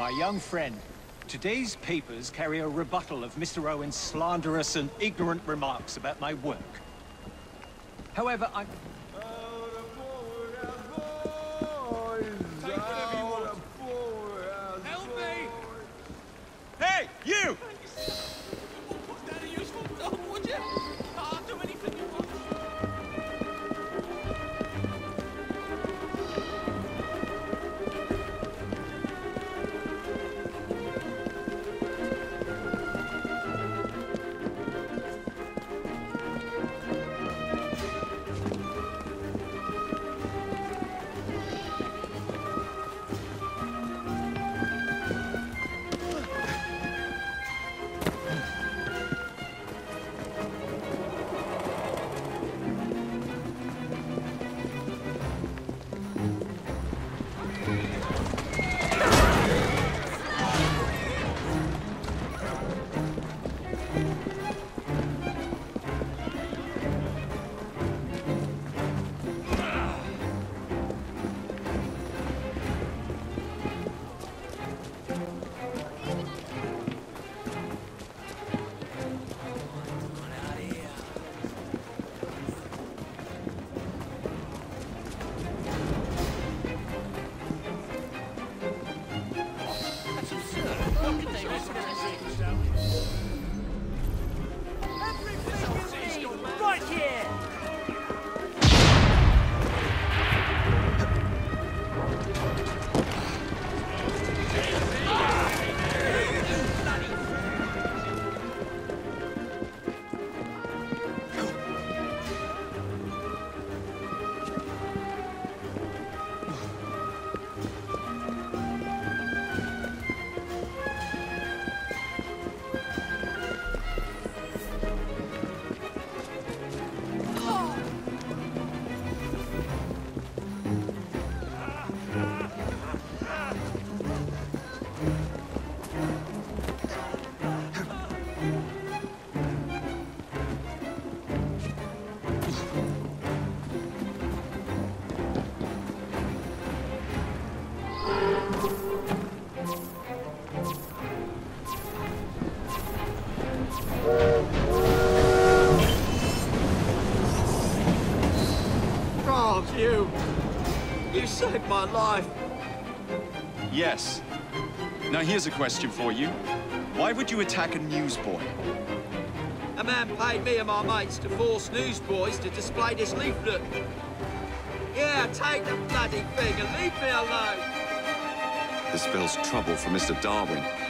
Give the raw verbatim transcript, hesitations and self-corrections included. my young friend. Today's papers carry a rebuttal of Mister Owen's slanderous and ignorant remarks about my work. However, I... Help me! Hey, you! Saved my life. Yes. Now here's a question for you. Why would you attack a newsboy? A man paid me and my mates to force newsboys to display this leaflet. Yeah, take the bloody thing and leave me alone. This spells trouble for Mister Darwin.